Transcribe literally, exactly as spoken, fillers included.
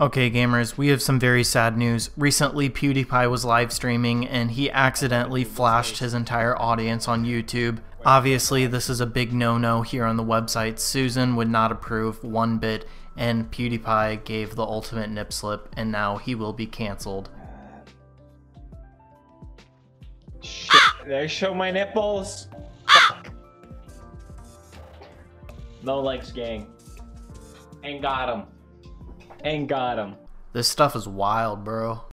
Okay gamers, we have some very sad news. Recently PewDiePie was live streaming and he accidentally flashed his entire audience on YouTube. Obviously this is a big no-no here on the website. Susan would not approve one bit and PewDiePie gave the ultimate nip slip and now he will be canceled. Shit, did I show my nipples? Fuck. No likes gang. And got him. Ain't got him. This stuff is wild, bro.